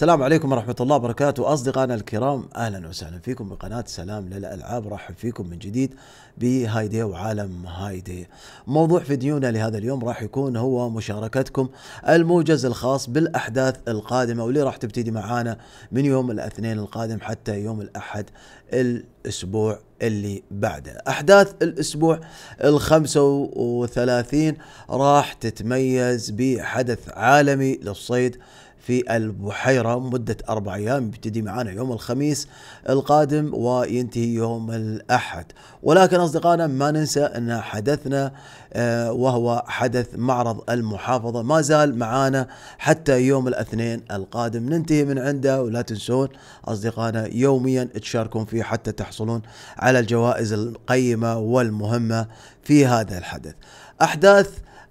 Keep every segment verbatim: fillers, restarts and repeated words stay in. السلام عليكم ورحمة الله وبركاته أصدقائنا الكرام، أهلا وسهلا فيكم بقناة سلام للألعاب. رحب فيكم من جديد بهاي داي وعالم هاي داي. موضوع فيديونا لهذا اليوم راح يكون هو مشاركتكم الموجز الخاص بالأحداث القادمة واللي راح تبتدي معانا من يوم الاثنين القادم حتى يوم الأحد الأسبوع اللي بعده. أحداث الأسبوع الخمسة وثلاثين راح تتميز بحدث عالمي للصيد في البحيرة مدة أربع أيام، يبتدي معانا يوم الخميس القادم وينتهي يوم الأحد. ولكن أصدقائنا ما ننسى أن حدثنا وهو حدث معرض المحافظة ما زال معانا حتى يوم الاثنين القادم ننتهي من عنده، ولا تنسون أصدقائنا يوميا تشاركون فيه حتى تحصلون على الجوائز القيمة والمهمة في هذا الحدث. أحداث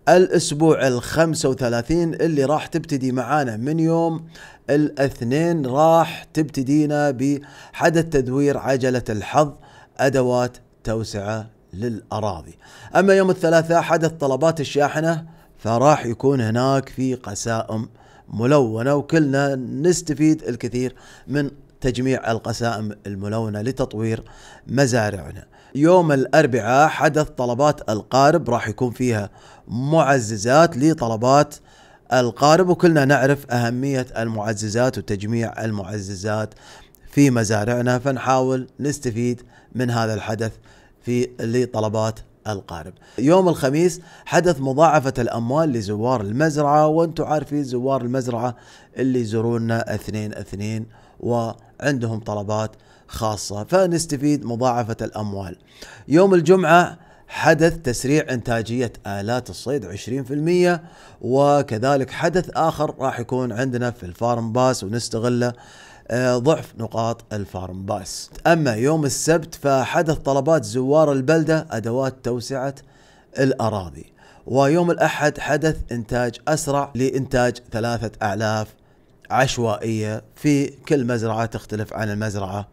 الأسبوع الخمسة وثلاثين اللي راح تبتدي معانا من يوم الاثنين راح تبتدينا بحدث تدوير عجلة الحظ أدوات توسعة للأراضي. أما يوم الثلاثاء حدث طلبات الشاحنة فراح يكون هناك في قسائم ملونة، وكلنا نستفيد الكثير من تجميع القسائم الملونة لتطوير مزارعنا. يوم الأربعاء حدث طلبات القارب راح يكون فيها معززات لطلبات القارب، وكلنا نعرف أهمية المعززات وتجميع المعززات في مزارعنا، فنحاول نستفيد من هذا الحدث في لطلبات القارب. يوم الخميس حدث مضاعفة الأموال لزوار المزرعة، وانتم عارفين زوار المزرعة اللي يزورونا اثنين اثنين وعندهم طلبات خاصة، فنستفيد مضاعفة الأموال. يوم الجمعة حدث تسريع إنتاجية آلات الصيد عشرين بالمئة، وكذلك حدث آخر راح يكون عندنا في الفارم باس ونستغله ضعف نقاط الفارم باس. أما يوم السبت فحدث طلبات زوار البلدة أدوات توسعة الأراضي. ويوم الأحد حدث إنتاج أسرع لإنتاج ثلاثة أعلاف عشوائية في كل مزرعة تختلف عن المزرعة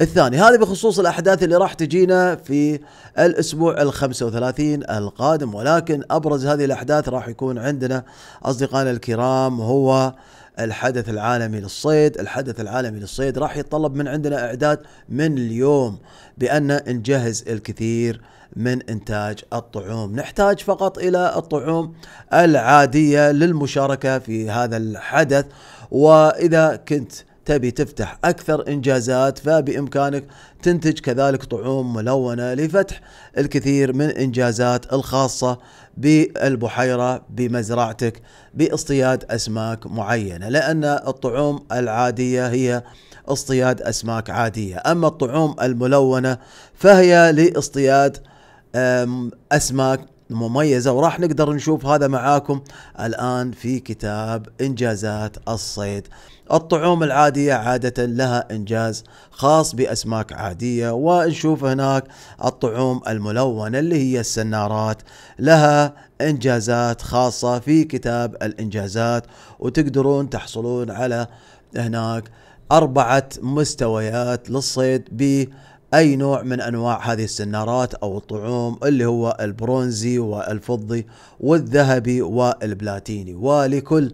الثاني. هذا بخصوص الأحداث اللي راح تجينا في الأسبوع الخمسة وثلاثين القادم. ولكن أبرز هذه الأحداث راح يكون عندنا أصدقائنا الكرام هو الحدث العالمي للصيد. الحدث العالمي للصيد راح يتطلب من عندنا إعداد من اليوم بأن نجهز الكثير من إنتاج الطعوم، نحتاج فقط إلى الطعوم العادية للمشاركة في هذا الحدث. وإذا كنت تبي تفتح أكثر إنجازات فبإمكانك تنتج كذلك طعوم ملونة لفتح الكثير من إنجازات الخاصة بالبحيرة بمزرعتك باصطياد أسماك معينة، لأن الطعوم العادية هي اصطياد أسماك عادية، أما الطعوم الملونة فهي لاصطياد أسماك مميزة. وراح نقدر نشوف هذا معاكم الآن في كتاب إنجازات الصيد. الطعوم العادية عادة لها إنجاز خاص بأسماك عادية، ونشوف هناك الطعوم الملونة اللي هي السنارات لها إنجازات خاصة في كتاب الإنجازات، وتقدرون تحصلون على هناك أربعة مستويات للصيد ب أي نوع من أنواع هذه السنارات أو الطعوم اللي هو البرونزي والفضي والذهبي والبلاتيني. ولكل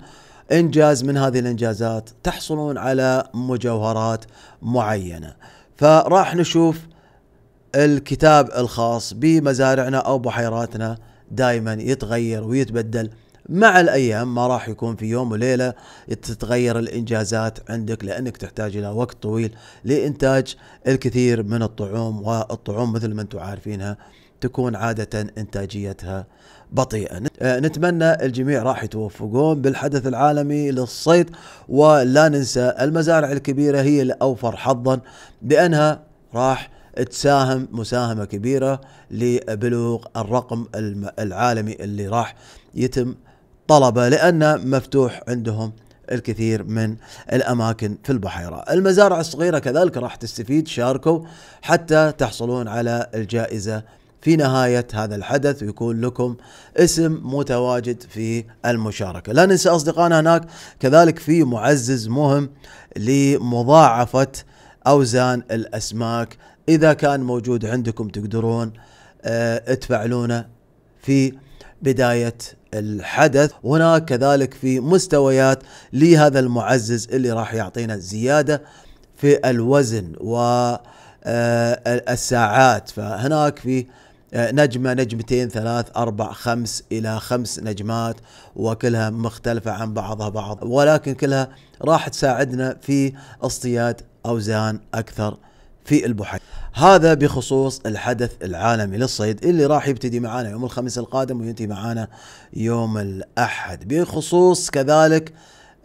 إنجاز من هذه الإنجازات تحصلون على مجوهرات معينة. فراح نشوف الكتاب الخاص بمزارعنا أو بحيراتنا دائما يتغير ويتبدل مع الأيام، ما راح يكون في يوم وليلة تتغير الإنجازات عندك، لأنك تحتاج إلى وقت طويل لإنتاج الكثير من الطعوم. والطعوم مثل ما أنتم عارفينها تكون عادة إنتاجيتها بطيئة. نتمنى الجميع راح يتوفقون بالحدث العالمي للصيد، ولا ننسى المزارع الكبيرة هي الأوفر حظا لأنها راح تساهم مساهمة كبيرة لبلوغ الرقم العالمي اللي راح يتم طلبه، لأن مفتوح عندهم الكثير من الأماكن في البحيرة. المزارع الصغيرة كذلك راح تستفيد، شاركوا حتى تحصلون على الجائزة في نهاية هذا الحدث ويكون لكم اسم متواجد في المشاركة. لا ننسى أصدقائنا هناك كذلك في معزز مهم لمضاعفة أوزان الأسماك، إذا كان موجود عندكم تقدرون اه تفعلونه في بداية الحدث. وهناك كذلك في مستويات لهذا المعزز اللي راح يعطينا زيادة في الوزن والساعات، فهناك في نجمة نجمتين ثلاث أربع خمس إلى خمس نجمات، وكلها مختلفة عن بعضها بعض، ولكن كلها راح تساعدنا في اصطياد أوزان أكثر في البحيرة. هذا بخصوص الحدث العالمي للصيد اللي راح يبتدي معانا يوم الخميس القادم وينتهي معانا يوم الأحد. بخصوص كذلك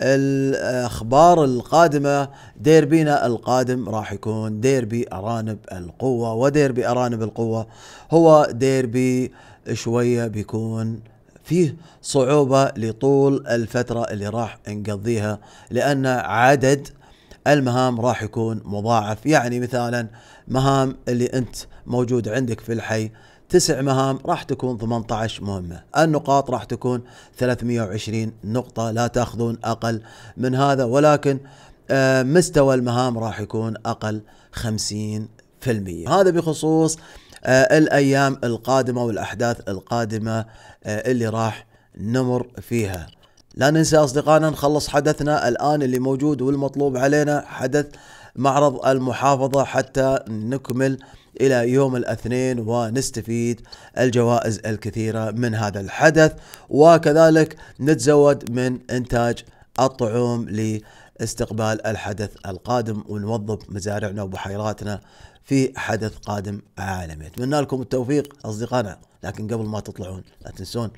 الأخبار القادمة، ديربينا القادم راح يكون ديربي أرانب القوة، وديربي أرانب القوة هو ديربي شوية بيكون فيه صعوبة لطول الفترة اللي راح نقضيها، لأن عدد المهام راح يكون مضاعف. يعني مثلا مهام اللي أنت موجود عندك في الحي تسع مهام راح تكون ثمانية عشر مهمة، النقاط راح تكون ثلاثمئة وعشرين نقطة، لا تأخذون أقل من هذا، ولكن مستوى المهام راح يكون أقل خمسين بالمئة. هذا بخصوص الأيام القادمة والأحداث القادمة اللي راح نمر فيها. لا ننسى أصدقائنا نخلص حدثنا الآن اللي موجود والمطلوب علينا، حدث معرض المحافظة، حتى نكمل إلى يوم الاثنين ونستفيد الجوائز الكثيرة من هذا الحدث، وكذلك نتزود من إنتاج الطعوم لاستقبال الحدث القادم ونوظف مزارعنا وبحيراتنا في حدث قادم عالمي. أتمنى لكم التوفيق أصدقائنا، لكن قبل ما تطلعون لا تنسون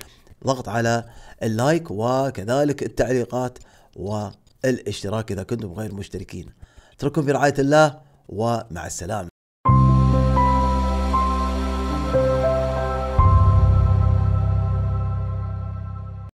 ضغط على اللايك وكذلك التعليقات والاشتراك إذا كنتم غير مشتركين. اترككم في رعاية الله ومع السلامة.